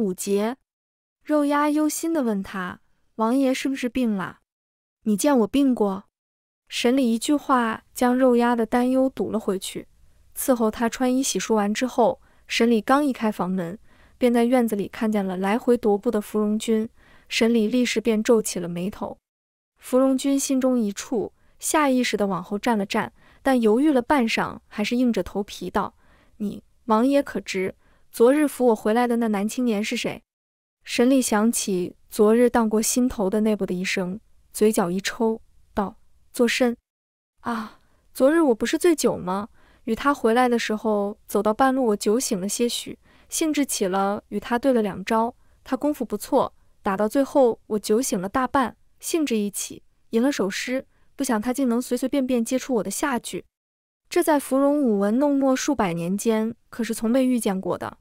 5节，肉鸭忧心地问他：“王爷是不是病了？你见我病过？”沈礼一句话将肉鸭的担忧堵了回去。伺候他穿衣洗漱完之后，沈礼刚一开房门，便在院子里看见了来回踱步的芙蓉君。沈礼立时便皱起了眉头。芙蓉君心中一触，下意识地往后站了站，但犹豫了半晌，还是硬着头皮道：“你王爷可知，昨日扶我回来的那男青年是谁？”沈礼想起昨日荡过心头的那不的一声，嘴角一抽，道：“作甚？啊，昨日我不是醉酒吗？与他回来的时候，走到半路我酒醒了些许，兴致起了，与他对了2招，他功夫不错，打到最后我酒醒了大半，兴致一起，吟了首诗。不想他竟能随随便便接触我的下句，这在芙蓉舞文弄墨数百年间，可是从没遇见过的。”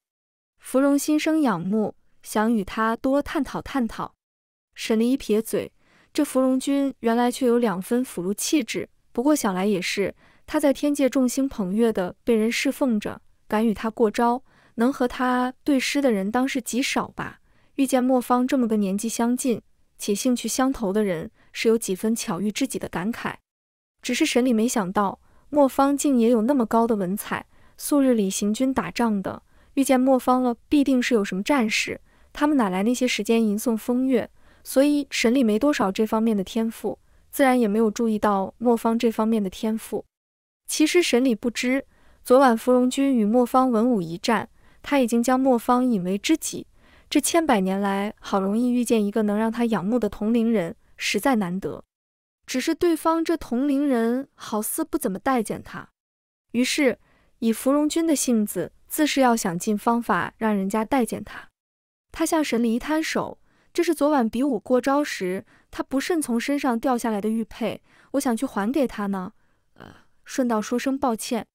芙蓉心生仰慕，想与他多探讨探讨。沈礼一撇嘴，这芙蓉君原来却有2分腐儒气质，不过想来也是，他在天界众星捧月的被人侍奉着，敢与他过招，能和他对诗的人当是极少吧。遇见莫方这么个年纪相近且兴趣相投的人，是有几分巧遇知己的感慨。只是沈礼没想到，莫方竟也有那么高的文采。素日里行军打仗的，遇见莫方了，必定是有什么战士，他们哪来那些时间吟诵风月？所以沈礼没多少这方面的天赋，自然也没有注意到莫方这方面的天赋。其实沈礼不知，昨晚芙蓉君与莫方文武一战，他已经将莫方引为知己。这千百年来，好容易遇见一个能让他仰慕的同龄人，实在难得。只是对方这同龄人好似不怎么待见他，于是以芙蓉君的性子，自是要想尽方法让人家待见他。他向沈礼一摊手：“这是昨晚比武过招时，他不慎从身上掉下来的玉佩，我想去还给他呢，顺道说声抱歉。”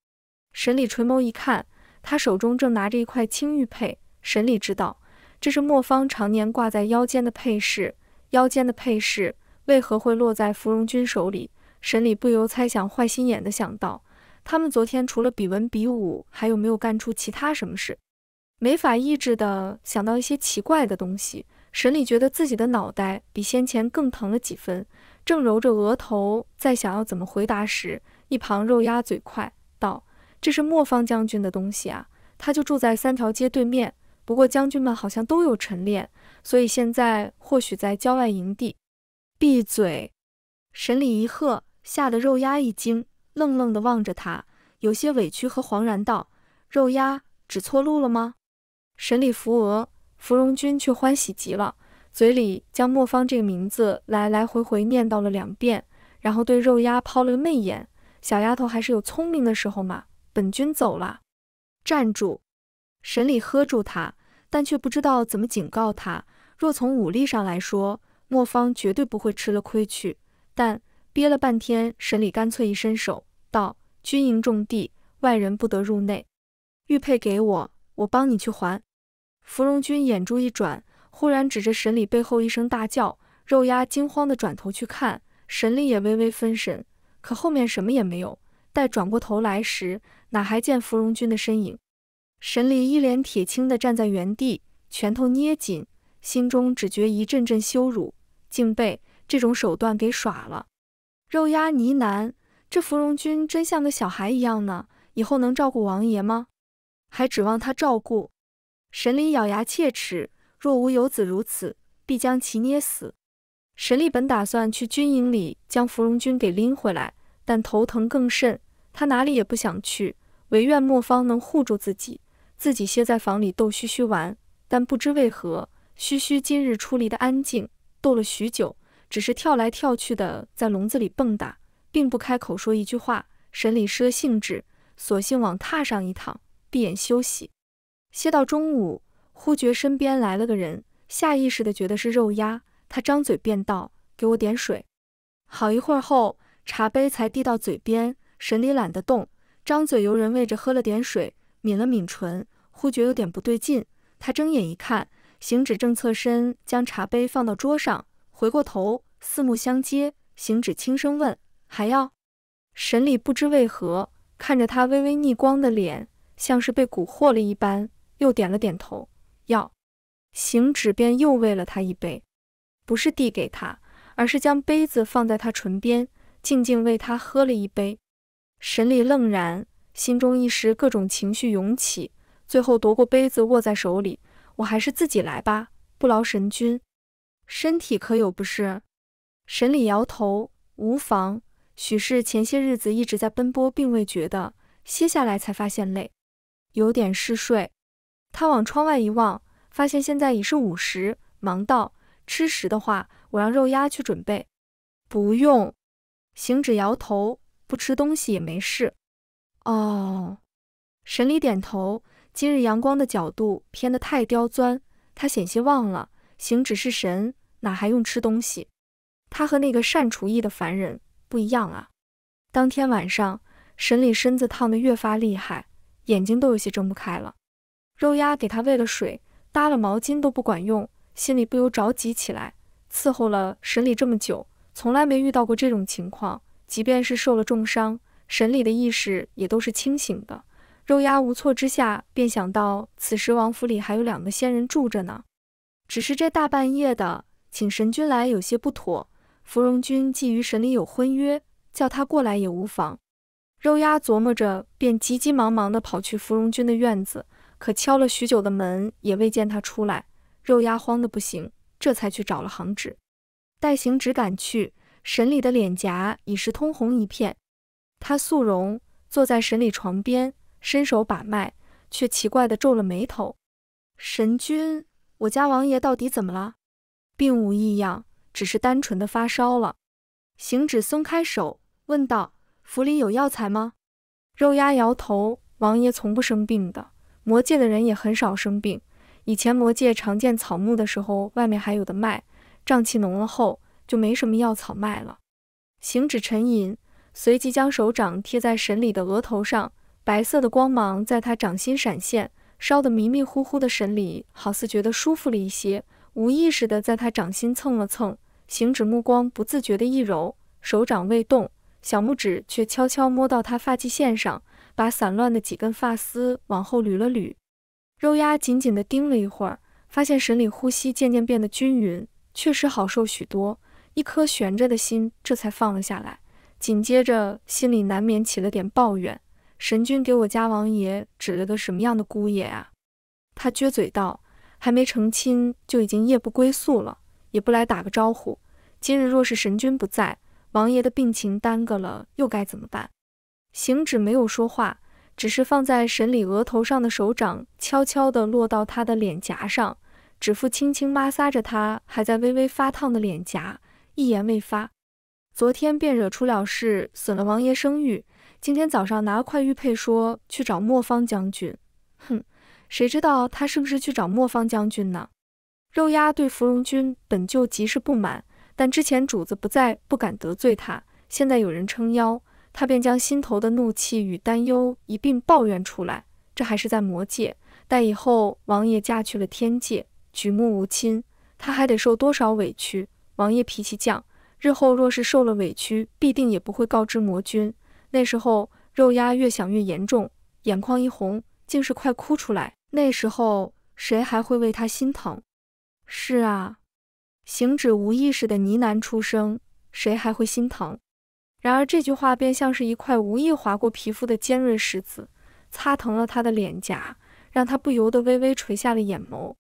沈礼垂眸一看，他手中正拿着一块青玉佩，沈礼知道。这是莫方常年挂在腰间的配饰，腰间的配饰为何会落在芙蓉君手里？沈礼不由猜想，坏心眼的想到，他们昨天除了比文比武，还有没有干出其他什么事？没法抑制的想到一些奇怪的东西，沈礼觉得自己的脑袋比先前更疼了几分，正揉着额头在想要怎么回答时，一旁肉鸭嘴快道：“这是莫方将军的东西啊，他就住在3条街对面。不过将军们好像都有晨练，所以现在或许在郊外营地。”闭嘴！沈礼一喝，吓得肉鸭一惊，愣愣地望着他，有些委屈和惶然道：“肉鸭，指错路了吗？”沈礼扶额，芙蓉君却欢喜极了，嘴里将莫方这个名字来来回回念叨了2遍，然后对肉鸭抛了个媚眼：“小丫头还是有聪明的时候嘛，本君走了。”站住！沈礼喝住他，但却不知道怎么警告他。若从武力上来说，莫方绝对不会吃了亏去，但憋了半天，沈礼干脆一伸手道：“军营重地，外人不得入内。玉佩给我，我帮你去还。”芙蓉君眼珠一转，忽然指着沈礼背后一声大叫。肉鸭惊慌地转头去看，沈礼也微微分神，可后面什么也没有。待转过头来时，哪还见芙蓉君的身影？沈礼一脸铁青地站在原地，拳头捏紧，心中只觉一阵阵羞辱，竟被这种手段给耍了。肉鸭呢喃：“这芙蓉君真像个小孩一样呢，以后能照顾王爷吗？还指望他照顾？”沈礼咬牙切齿：“若无有子如此，必将其捏死。”沈礼本打算去军营里将芙蓉君给拎回来，但头疼更甚，他哪里也不想去，唯愿莫方能护住自己。自己歇在房里逗嘘嘘玩，但不知为何，嘘嘘今日出离的安静，逗了许久，只是跳来跳去的在笼子里蹦跶，并不开口说一句话。沈礼失了兴致，索性往榻上一躺，闭眼休息。歇到中午，忽觉身边来了个人，下意识的觉得是肉鸭，他张嘴便道：“给我点水。”好一会儿后，茶杯才递到嘴边，沈礼懒得动，张嘴由人喂着喝了点水，抿了抿唇，忽觉有点不对劲，他睁眼一看，行止正侧身将茶杯放到桌上，回过头，四目相接，行止轻声问：“还要？”沈礼不知为何看着他微微逆光的脸，像是被蛊惑了一般，又点了点头：“要。”邢芷便又喂了他一杯，不是递给他，而是将杯子放在他唇边，静静为他喝了一杯。神里愣然，心中一时各种情绪涌起，最后夺过杯子握在手里，我还是自己来吧，不劳神君。身体可有不适？神里摇头，无妨。许是前些日子一直在奔波，并未觉得，歇下来才发现累，有点嗜睡。他往窗外一望，发现现在已是午时，忙道：“吃食的话，我让肉鸭去准备。”不用。邢芷摇头，不吃东西也没事。哦。神里点头。今日阳光的角度偏得太刁钻，他险些忘了，邢芷是神，哪还用吃东西？他和那个善厨艺的凡人不一样啊。当天晚上，神里身子烫得越发厉害，眼睛都有些睁不开了。肉鸭给他喂了水，搭了毛巾都不管用，心里不由着急起来。伺候了神里这么久，从来没遇到过这种情况，即便是受了重伤，神里的意识也都是清醒的。肉鸭无措之下，便想到此时王府里还有两个仙人住着呢，只是这大半夜的，请神君来有些不妥。芙蓉君既与神里有婚约，叫他过来也无妨。肉鸭琢磨着，便急急忙忙地跑去芙蓉君的院子，可敲了许久的门也未见他出来。肉鸭慌得不行，这才去找了行止。待行止赶去，神里的脸颊已是通红一片。他素容坐在神里床边，伸手把脉，却奇怪地皱了眉头。神君，我家王爷到底怎么了？并无异样，只是单纯的发烧了。行止松开手，问道：“府里有药材吗？”肉鸭摇头，王爷从不生病的，魔界的人也很少生病。以前魔界常见草木的时候，外面还有的卖，瘴气浓了后，就没什么药草卖了。行止沉吟，随即将手掌贴在神里的额头上。白色的光芒在他掌心闪现，烧得迷迷糊糊的神里好似觉得舒服了一些，无意识的在他掌心蹭了蹭。行止目光不自觉的一揉，手掌未动，小拇指却悄悄摸到他发际线上，把散乱的几根发丝往后捋了捋。肉鸭紧紧的盯了一会儿，发现神里呼吸渐渐变得均匀，确实好受许多，一颗悬着的心这才放了下来。紧接着心里难免起了点抱怨。神君给我家王爷指了个什么样的姑爷啊？他撅嘴道：“还没成亲就已经夜不归宿了，也不来打个招呼。今日若是神君不在，王爷的病情耽搁了，又该怎么办？”行止没有说话，只是放在神里额头上的手掌悄悄地落到他的脸颊上，指腹轻轻摩挲着他还在微微发烫的脸颊，一言未发。昨天便惹出了事，损了王爷声誉。今天早上拿了块玉佩说去找莫方将军，哼，谁知道他是不是去找莫方将军呢？肉鸭对芙蓉君本就极是不满，但之前主子不在，不敢得罪他，现在有人撑腰，他便将心头的怒气与担忧一并抱怨出来。这还是在魔界，待以后王爷嫁去了天界，举目无亲，他还得受多少委屈？王爷脾气犟，日后若是受了委屈，必定也不会告知魔君。那时候肉鸭越想越严重，眼眶一红，竟是快哭出来。那时候谁还会为他心疼？是啊，行止无意识的呢喃出声，谁还会心疼？然而这句话便像是一块无意划过皮肤的尖锐石子，擦疼了他的脸颊，让他不由得微微垂下了眼眸，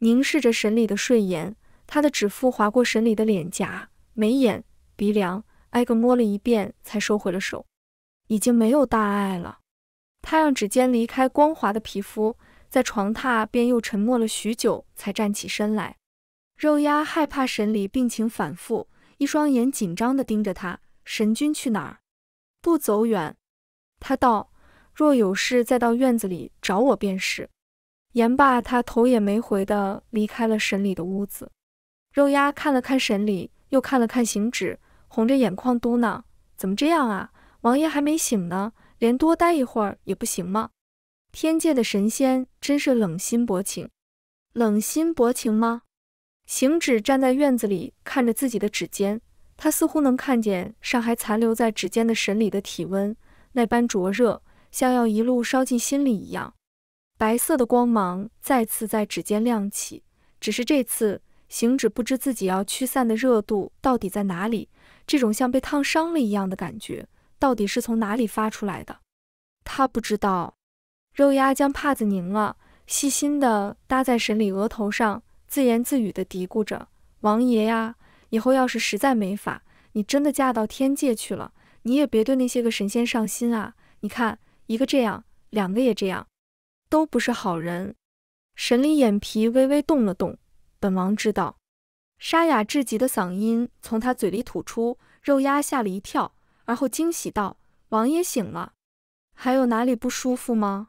凝视着神里的睡颜。他的指腹划过神里的脸颊、眉眼、鼻梁，挨个摸了一遍，才收回了手。已经没有大碍了。他让指尖离开光滑的皮肤，在床榻便又沉默了许久，才站起身来。肉鸭害怕神里病情反复，一双眼紧张地盯着他。神君去哪儿？不走远。他道：“若有事再到院子里找我便是。”言罢，他头也没回地离开了神里的屋子。肉鸭看了看神里，又看了看行止，红着眼眶嘟囔：“怎么这样啊？王爷还没醒呢，连多待一会儿也不行吗？”天界的神仙真是冷心薄情。冷心薄情吗？行止站在院子里，看着自己的指尖，他似乎能看见尚还残留在指尖的神里的体温，那般灼热，像要一路烧进心里一样。白色的光芒再次在指尖亮起，只是这次行止不知自己要驱散的热度到底在哪里，这种像被烫伤了一样的感觉到底是从哪里发出来的？他不知道。肉鸭将帕子拧了，细心地搭在沈礼额头上，自言自语地嘀咕着：“王爷呀，以后要是实在没法，你真的嫁到天界去了，你也别对那些个神仙上心啊！你看，一个这样，两个也这样，都不是好人。”沈礼眼皮微微动了动，本王知道。沙哑至极的嗓音从他嘴里吐出，肉鸭吓了一跳，而后惊喜道：“王爷醒了，还有哪里不舒服吗？”